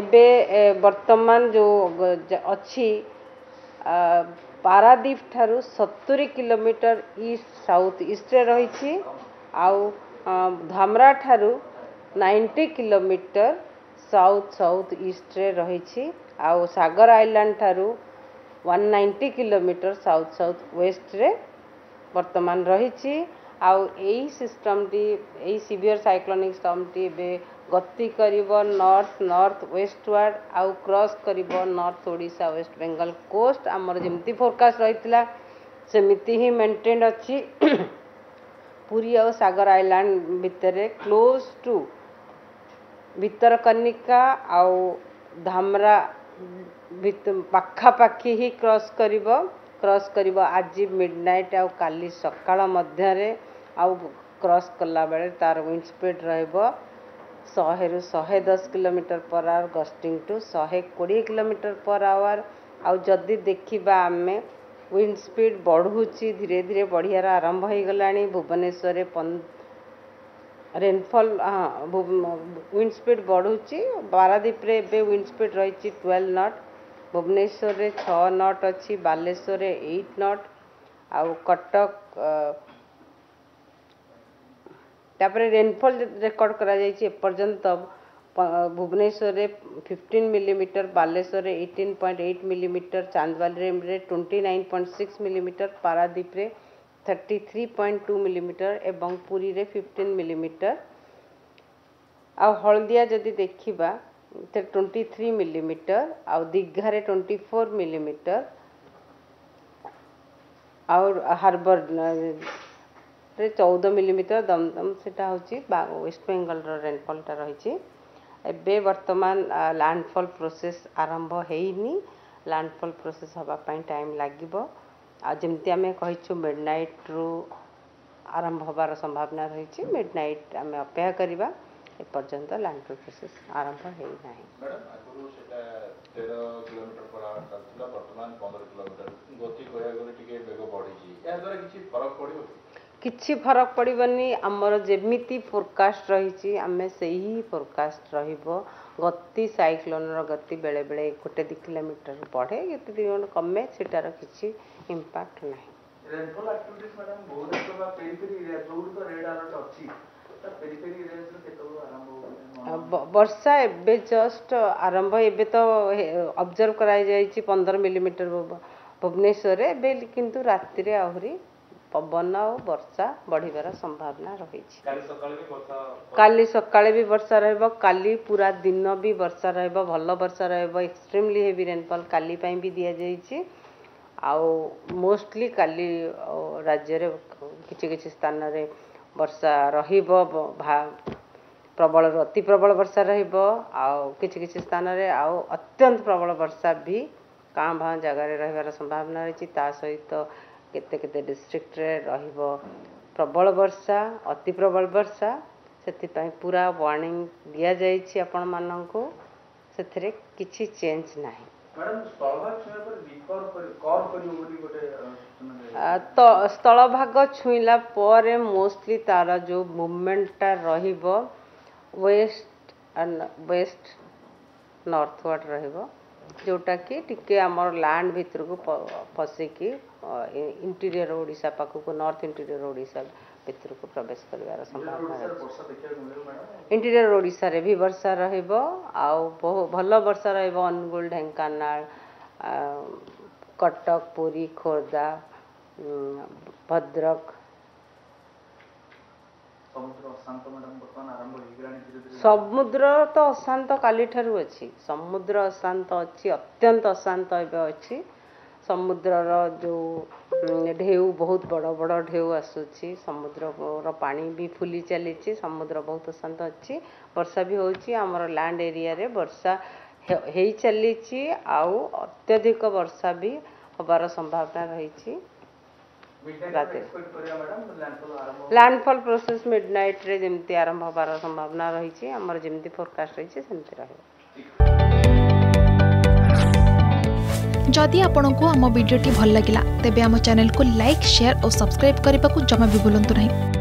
एबे वर्तमान जो अच्छी पारादीप ठारू 70 किलोमीटर ईस्ट साउथ ईस्ट रही धामरा ठारू 90 किलोमीटर साउथ साउथ ईस्ट रही सागर आइलैंड ठारू 190 किलोमीटर साउथ साउथ वेस्ट रे वर्तमान रही। आई सिस्टमटी यही सीवियर साइक्लोनिक स्टर्मटी गति करिव नॉर्थ नॉर्थ वेस्ट वार्ड आउ क्रॉस करिव north Odisha waste Bengal coast आमर जमती फोरकास्ट रही सेमती ही मेंटेन अच्छी। पुरी और सागर आइलैंड भितर क्लोज टू भितरकनिका आउ धामरा पाखापाखी ही क्रॉस करिव आज मिडनाइट आउ काली सकाळ मध्य आउ क्रॉस कला बेले तार विंड स्पीड रहिबो 100 ରୁ 110 kilometre per hour gusting to 120 kilometre per hour. आउ जदि देखा आम विंड स्पीड बढ़ुची धीरे धीरे बढ़ियार आरंभ हो गला भुवनेश्वर रेनफल विंड स्पीड बढ़ुची पारादीप विंड स्पीड रही 12 नट भुवनेश्वर रे 6 नट अच्छी बालेश्वर रे 8 नट आउ कटक तापरे रेनफॉल रेकर्ड करा जायछि पर्यंत भुवनेश्वर रे 15 मिलीमीटर बालेश्वर रे 18.8 मिलीमीटर चांदवाल रे 29.6 मिलीमीटर पारादीप रे 33.2 मिलीमीटर एवं पुरी रे 15 मिलीमीटर आ हल्दिया जदि देखिबा 23 मिलीमीटर आ दिघा रे 24 मिलीमीटर और हार्बर रे 14 मिलीमीटर दमदम सेटा होची वेस्ट बेंगल रेनफॉल टा रही। एबे वर्तमान लैंडफॉल प्रोसेस आरंभ हेनी लैंडफॉल प्रोसेस हवा पई टाइम लागिबो आ जेमती आमे कहिछु मिडनाइट रु आरंभ होबार संभावना रही मिडनाइट आमे अपेक्षा करबा ए पर्यंत लैंडफॉल प्रोसेस आरंभ हेई नाही। मैडम आगुरु सेटा 13 किलोमीटर पर आवर चलतला वर्तमान 15 किलोमीटर गति कोयागुरु टिके वेग बढीची या द्वारा किछि फरक पडियो किछि फरक पड़बनी आमर जेमिति फोरकास्ट रही आम से ही फोरकास्ट रति साइक्लोन गति बेले बेले 1-2 किलोमीटर बढ़े किलोमीटर कमे सेटार किछि इंपैक्ट नाही। रेनफॉल एक्टिविटीज मैडम भुवनेश्वर बा पेरिफेरी एरिया रोड तो रेड अलर्ट अछि त पेरिफेरी एरिया से केतो आरंभ वर्षा एबे जस्ट आरंभ एबे तो ऑब्जर्व कराई जाईछि 15 मिलीमीटर भुवनेश्वर रे बे किंतु रात्रि रे आहुरी पवन और वर्षा बढ़िबार संभावना रही। काली सकाळे भी वर्षा रहबो काली पूरा दिन भी वर्षा रहबो भल वर्षा रहबो एक्सट्रीमली हेवी रेनफॉल काली पई भी दिया जाईछि आउ मोस्टली काली राज्य रे किछि किछि स्थान रे वर्षा रहबो प्रबल अति प्रबल वर्षा रहबो आउ किछि किछि स्थान रे आउ अत्यंत प्रबल वर्षा भी काँ भाँ जगह रे रहबार संभावना रही। ता सहित केते केते डिस्ट्रिक्ट रे रहिबो प्रबल वर्षा अति प्रबल वर्षा सेति पई पूरा वार्निंग दिया जाय छि आपण माननको सेथरे किछि चेंज नाही। मैडम स्थलभाग छुए पर विकर पर कर करियो बोली गोटे तो स्थलभाग छुइला पर मोस्टली तारा जो मूवमेंट ता रहिबो वेस्ट एंड वेस्ट नॉर्थवर्ड रहिबो जोटा कि टिके आमर लैंड भितर को फसिकी इंटीरियर ओडिशा पाखक नॉर्थ इंटीरियर ओडिशा भितर को प्रवेश कर संभावना। इंटीरियर ओडिशा रे भी वर्षा रहइबो आउ भलो वर्षा रहइबो अनुगुल ढेंकानाल कटक पुरी खोर्धा भद्रक समुद्र तो अशांत काली ठारू अच्छी समुद्र अशांत अच्छी अत्यंत अशांत अच्छी समुद्रर जो ढेउ बहुत बड़ बड़ ढेउ आसुची समुद्र पानी भी फुली चली समुद्र बहुत अशांत अच्छी वर्षा भी होची आमर लैंड एरिया रे वर्षा हेई चली आउ अत्यधिक वर्षा भी होबार संभावना रही। लैंडफॉल प्रोसेस मिडनाइट रे जेमती आरंभ होबार संभावना रही आमर जेमती फोरकास्ट रही सेमती रहिबो। जदि आपंक आम भिड्टे भल लगा तेब आम चैनल को लाइक शेयर और सब्सक्राइब करने को जमा भी भूलु नहीं।